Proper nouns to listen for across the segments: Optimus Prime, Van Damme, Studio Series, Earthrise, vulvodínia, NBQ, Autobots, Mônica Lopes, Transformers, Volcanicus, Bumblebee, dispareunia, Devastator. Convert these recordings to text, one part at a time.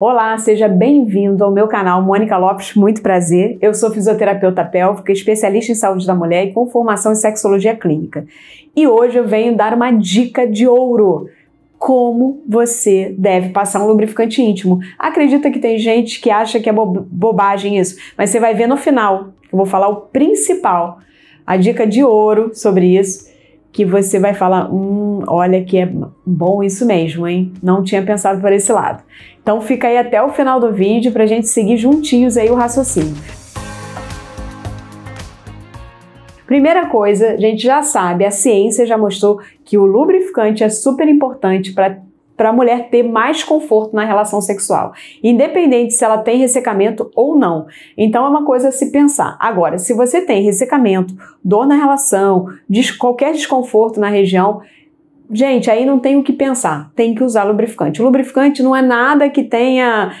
Olá, seja bem-vindo ao meu canal Mônica Lopes, muito prazer. Eu sou fisioterapeuta pélvica, especialista em saúde da mulher e com formação em sexologia clínica. E hoje eu venho dar uma dica de ouro. Como você deve passar um lubrificante íntimo. Acredita que tem gente que acha que é bobagem isso, mas você vai ver no final. Eu vou falar o principal, a dica de ouro sobre isso, que você vai falar, olha que é bom isso mesmo, hein? Não tinha pensado por esse lado. Então fica aí até o final do vídeo pra gente seguir juntinhos aí o raciocínio. Primeira coisa, a gente já sabe, a ciência já mostrou que o lubrificante é super importante para a mulher ter mais conforto na relação sexual, independente se ela tem ressecamento ou não. Então é uma coisa a se pensar. Agora, se você tem ressecamento, dor na relação, qualquer desconforto na região, gente, aí não tem o que pensar, tem que usar lubrificante. O lubrificante não é nada que tenha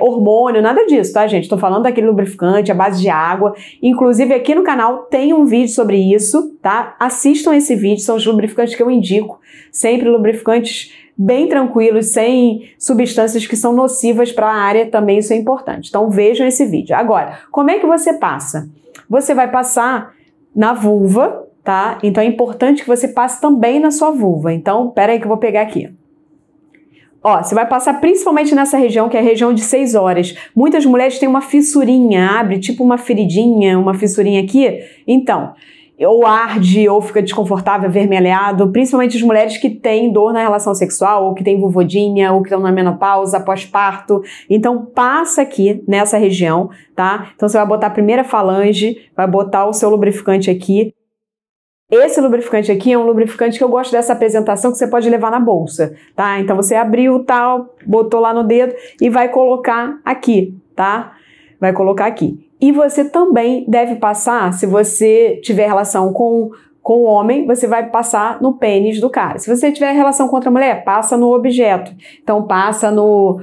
hormônio, nada disso, tá, gente? Tô falando daquele lubrificante à base de água. Inclusive, aqui no canal tem um vídeo sobre isso, tá? Assistam esse vídeo, são os lubrificantes que eu indico. Sempre lubrificantes bem tranquilos, sem substâncias que são nocivas para a área, também isso é importante. Então, vejam esse vídeo. Agora, como é que você passa? Você vai passar na vulva, tá? Então é importante que você passe também na sua vulva. Então, pera aí que eu vou pegar aqui. Ó, você vai passar principalmente nessa região, que é a região de 6 horas. Muitas mulheres têm uma fissurinha, abre tipo uma feridinha, uma fissurinha aqui. Então, ou arde, ou fica desconfortável, avermelhado. Principalmente as mulheres que têm dor na relação sexual, ou que têm vulvodinha, ou que estão na menopausa, pós-parto. Então, passa aqui nessa região, tá? Então, você vai botar a primeira falange, vai botar o seu lubrificante aqui. Esse lubrificante aqui é um lubrificante que eu gosto dessa apresentação, que você pode levar na bolsa, tá? Então você abriu, tal, botou lá no dedo e vai colocar aqui, tá? Vai colocar aqui. E você também deve passar, se você tiver relação com o homem, você vai passar no pênis do cara. Se você tiver relação com outra mulher, passa no objeto. Então passa no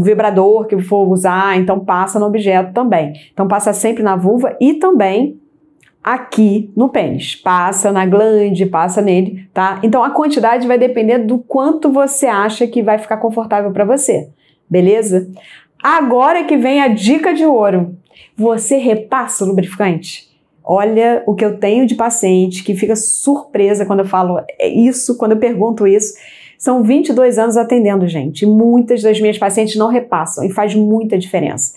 vibrador que for usar, então passa no objeto também. Então passa sempre na vulva e também aqui no pênis, passa na glande, passa nele, tá? Então a quantidade vai depender do quanto você acha que vai ficar confortável para você, beleza? Agora que vem a dica de ouro, você repassa o lubrificante? Olha o que eu tenho de paciente que fica surpresa quando eu falo isso, quando eu pergunto isso. São 22 anos atendendo, gente, muitas das minhas pacientes não repassam e faz muita diferença.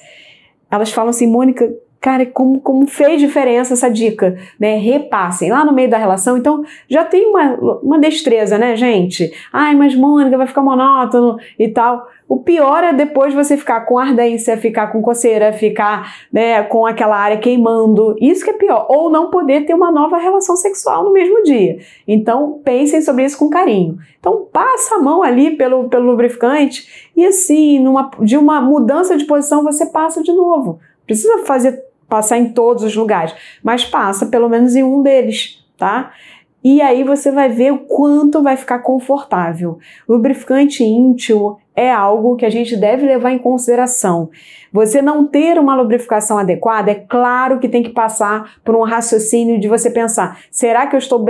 Elas falam assim, Mônica, cara, como fez diferença essa dica, né? Repassem lá no meio da relação. Então, já tem uma destreza, né, gente? Ai, mas Mônica, vai ficar monótono e tal. O pior é depois você ficar com ardência, ficar com coceira, ficar, né, com aquela área queimando. Isso que é pior. Ou não poder ter uma nova relação sexual no mesmo dia. Então, pensem sobre isso com carinho. Então, passa a mão ali pelo lubrificante e assim, de uma mudança de posição, você passa de novo. Precisa passar em todos os lugares, mas passa pelo menos em um deles, tá? E aí você vai ver o quanto vai ficar confortável. Lubrificante íntimo é algo que a gente deve levar em consideração. Você não ter uma lubrificação adequada, é claro que tem que passar por um raciocínio de você pensar, será que eu estou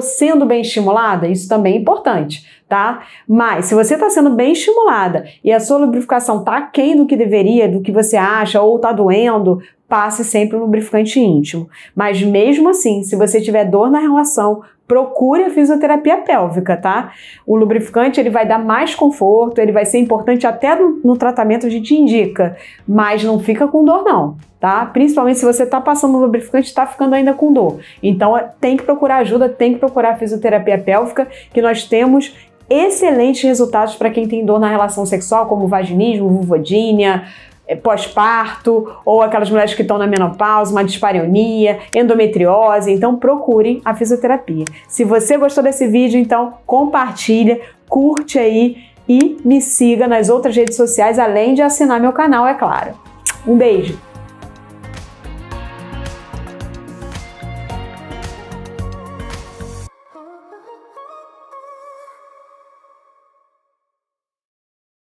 sendo bem estimulada? Isso também é importante, tá? Mas se você está sendo bem estimulada e a sua lubrificação está aquém do que deveria, do que você acha, ou está doendo, passe sempre um lubrificante íntimo. Mas mesmo assim, se você tiver dor na relação, procure a fisioterapia pélvica, tá? O lubrificante, ele vai dar mais conforto, ele vai ser importante até no tratamento, a gente indica, mas não fica com dor não, tá? Principalmente se você tá passando lubrificante e tá ficando ainda com dor. Então, tem que procurar ajuda, tem que procurar a fisioterapia pélvica, que nós temos excelentes resultados para quem tem dor na relação sexual, como vaginismo, vulvodínia, pós-parto, ou aquelas mulheres que estão na menopausa, uma dispareunia, endometriose. Então procurem a fisioterapia. Se você gostou desse vídeo, então compartilha, curte aí e me siga nas outras redes sociais, além de assinar meu canal, é claro. Um beijo!